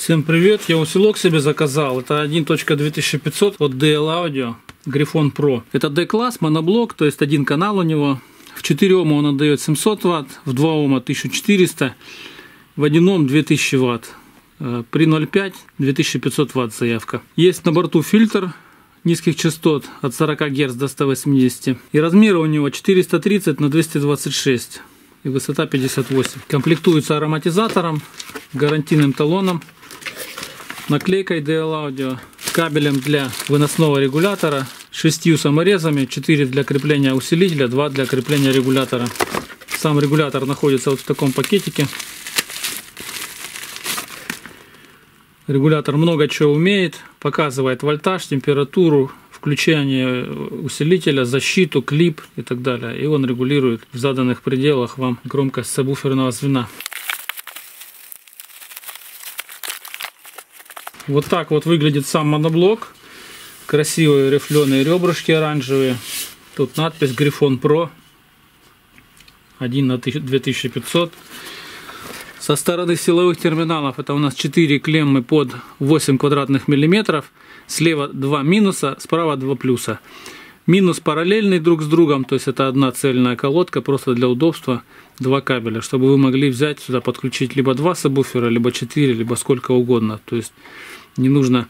Всем привет! Я усилок себе заказал. Это 1.2500 от DL Audio Gryphon Pro. Это D-класс, моноблок, то есть один канал у него. В 4 Ома он отдает 700 Вт, в 2 Ома 1400, в 1 Ом 2000 Вт. При 0,5 2500 Вт заявка. Есть на борту фильтр низких частот от 40 Гц до 180. И размеры у него 430 на 226. И высота 58. Комплектуется ароматизатором, гарантийным талоном, наклейкой DL Audio, кабелем для выносного регулятора, 6 саморезами, 4 для крепления усилителя, 2 для крепления регулятора. Сам регулятор находится вот в таком пакетике. Регулятор много чего умеет, показывает вольтаж, температуру, включение усилителя, защиту, клип и так далее. И он регулирует в заданных пределах вам громкость сабвуферного звена. Вот так вот выглядит сам моноблок. Красивые рифленые ребрышки оранжевые. Тут надпись Gryphon Pro 1 на 2500. Со стороны силовых терминалов это у нас 4 клеммы под 8 квадратных миллиметров. Слева 2 минуса, справа 2 плюса. Минус параллельный друг с другом, то есть это одна цельная колодка, просто для удобства 2 кабеля, чтобы вы могли взять сюда, подключить либо 2 сабвуфера, либо 4, либо сколько угодно. То есть не нужно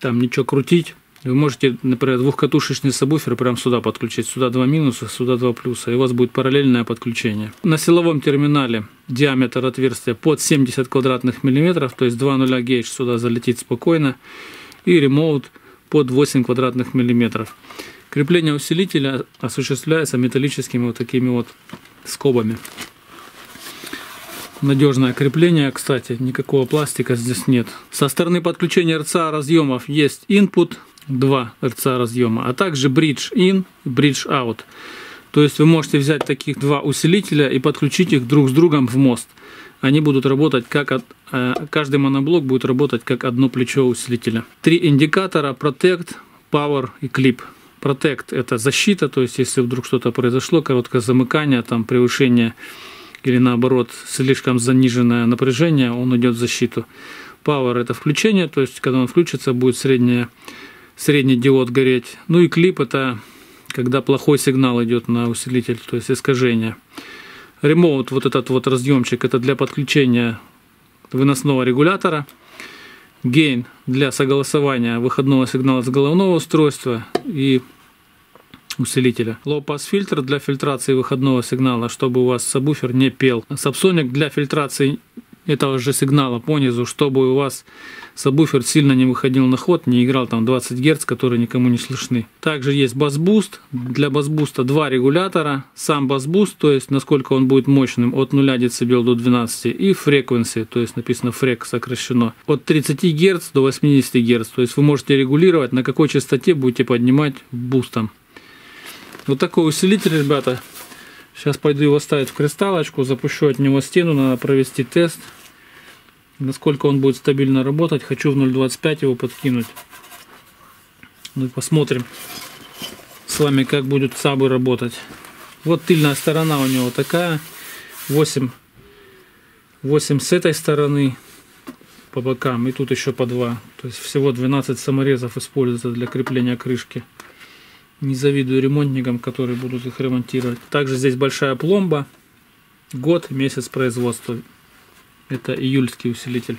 там ничего крутить. Вы можете, например, двухкатушечный сабвуфер прямо сюда подключить. Сюда 2 минуса, сюда 2 плюса. И у вас будет параллельное подключение. На силовом терминале диаметр отверстия под 70 квадратных миллиметров. То есть 2.0 гейдж сюда залетит спокойно. И ремоут под 8 квадратных миллиметров. Крепление усилителя осуществляется металлическими вот такими вот скобами. Надежное крепление, кстати. Никакого пластика здесь нет. Со стороны подключения RCA разъемов есть input. 2 RCA разъема, а также Bridge In и Bridge Out. То есть вы можете взять таких 2 усилителя и подключить их друг с другом в мост. Они будут работать как каждый моноблок будет работать как одно плечо усилителя. 3 индикатора: Protect, Power и Clip. Protect — это защита, то есть если вдруг что-то произошло, короткое замыкание, там превышение или наоборот слишком заниженное напряжение, он идет в защиту. Power — это включение, то есть когда он включится, будет средний диод гореть. Ну и клип — это когда плохой сигнал идет на усилитель, то есть искажение. Ремоут, вот этот вот разъемчик, это для подключения выносного регулятора. Гейн — для согласования выходного сигнала с головного устройства и усилителя. Лоу-пасс фильтр для фильтрации выходного сигнала, чтобы у вас сабвуфер не пел. Сабсоник для фильтрации этого же сигнала по низу, чтобы у вас сабвуфер сильно не выходил на ход, не играл там 20 Гц, которые никому не слышны. Также есть бас-буст. Для бас-буста 2 регулятора. Сам бас-буст, то есть насколько он будет мощным, от 0 дБ до 12. И frequency, то есть написано фрек, сокращено. От 30 Гц до 80 Гц. То есть вы можете регулировать, на какой частоте будете поднимать бустом. Вот такой усилитель, ребята. Сейчас пойду его ставить в кристаллочку, запущу от него стену, надо провести тест, насколько он будет стабильно работать. Хочу в 0.25 его подкинуть. Ну и посмотрим с вами, как будут сабы работать. Вот тыльная сторона у него такая, 8 с этой стороны по бокам, и тут еще по 2. То есть всего 12 саморезов используется для крепления крышки. Не завидую ремонтникам, которые будут их ремонтировать. Также здесь большая пломба. Год, месяц производства. Это июльский усилитель.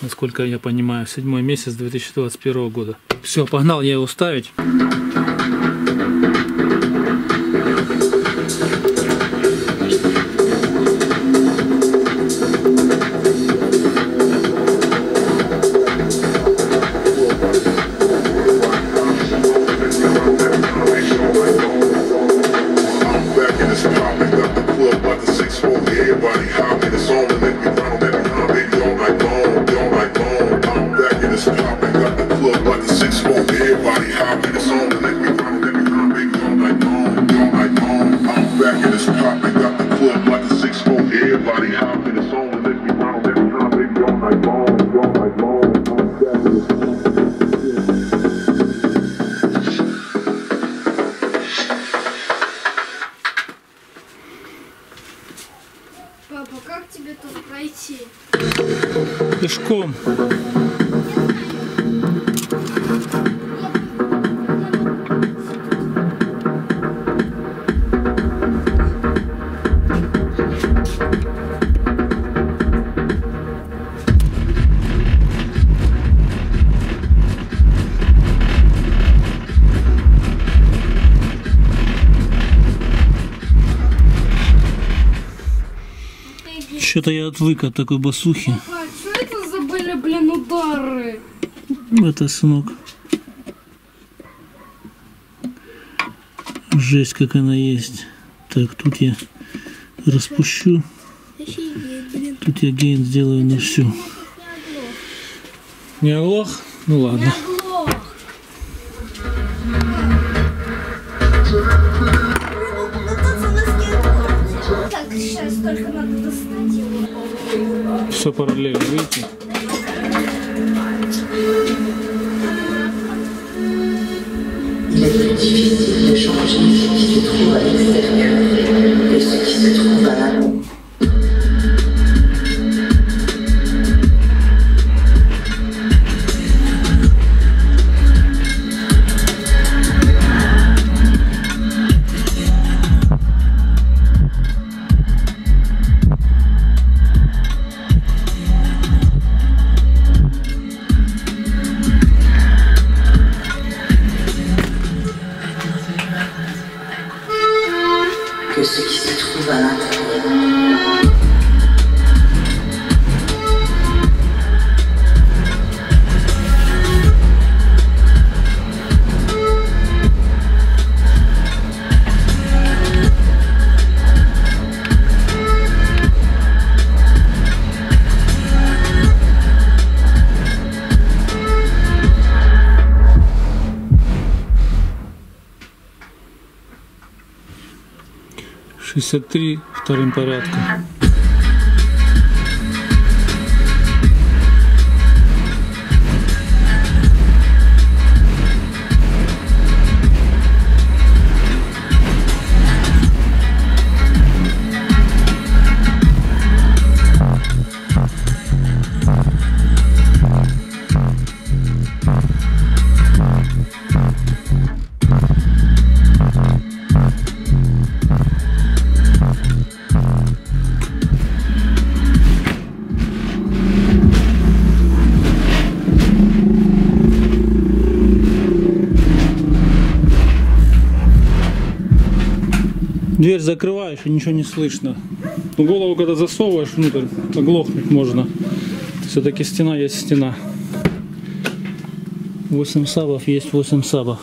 Насколько я понимаю, 7-й месяц 2021 года. Все, погнал я его ставить. Everybody hopping, it's on the neck, we run. дышком. Что-то я отвык от такой басухи. Папа, что это за были, блин, удары? Это, сынок. Жесть, как она есть. Так, тут я распущу. Тут я гейн сделаю на всю. Не оглох? Ну ладно. Сейчас только надо достать его. Все параллельно, видите? Вторым порядком. Дверь закрываешь, и ничего не слышно. Но голову когда засовываешь внутрь, оглохнуть можно. Все-таки стена есть стена. 8 сабов есть 8 сабов.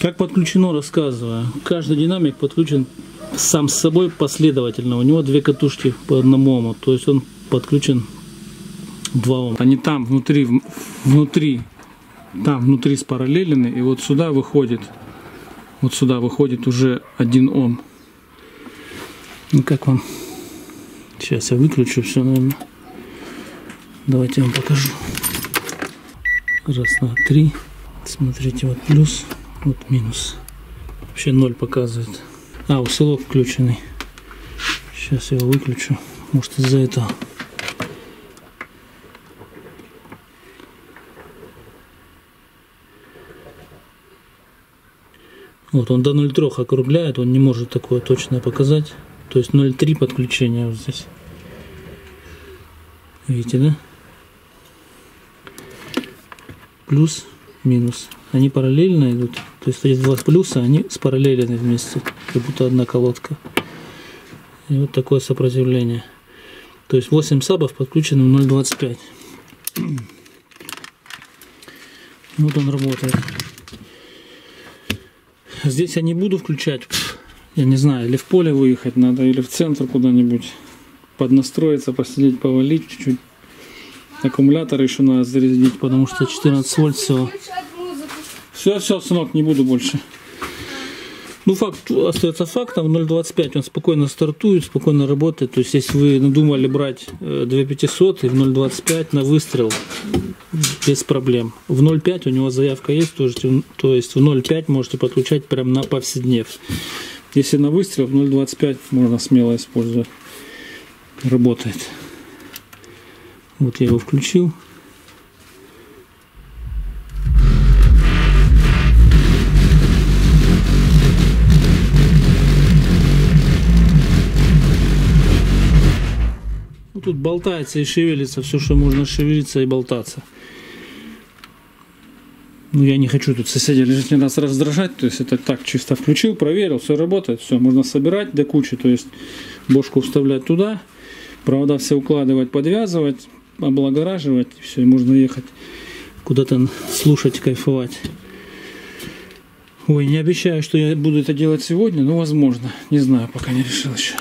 Как подключено, рассказываю. Каждый динамик подключен сам с собой последовательно. У него две катушки по 1 Ом. То есть он подключен 2 Ом. Они там внутри спараллелены, и вот сюда выходит. Вот сюда выходит уже 1 Ом. Ну как вам? Сейчас я выключу все, наверное. Давайте я вам покажу. Раз, два, три. Смотрите, вот плюс, вот минус. Вообще 0 показывает. А, усилок включенный. Сейчас я его выключу. Может, из-за этого. Вот, он до 0,3 округляет, он не может такое точное показать. То есть 0,3 подключения вот здесь. Видите, да? Плюс, минус. Они параллельно идут. То есть есть два плюса, они спараллелены вместе. Как будто одна колодка. И вот такое сопротивление. То есть 8 сабов подключены в 0,25. Вот он работает. Здесь я не буду включать, я не знаю, или в поле выехать надо, или в центр куда-нибудь. Поднастроиться, посидеть, повалить чуть-чуть. Аккумулятор еще надо зарядить, потому что 14 вольт всего. Все, сынок, не буду больше. Ну, факт остается фактом, 0,25 он спокойно стартует, спокойно работает. То есть, если вы надумали брать 2500 и в 0,25 на выстрел, без проблем. В 0,5 у него заявка есть, то есть в 0,5 можете подключать прям на повседнев. Если на выстрел, в 0,25 можно смело использовать. Работает. Вот я его включил. Ну, тут болтается и шевелится все, что можно шевелиться и болтаться. Ну, я не хочу тут соседей лишний раз раздражать, то есть это так, чисто включил, проверил, все работает, все, можно собирать до кучи, то есть бошку вставлять туда, провода все укладывать, подвязывать, облагораживать, и все, и можно ехать куда-то слушать, кайфовать. Ой, не обещаю, что я буду это делать сегодня, но возможно, не знаю, пока не решил еще.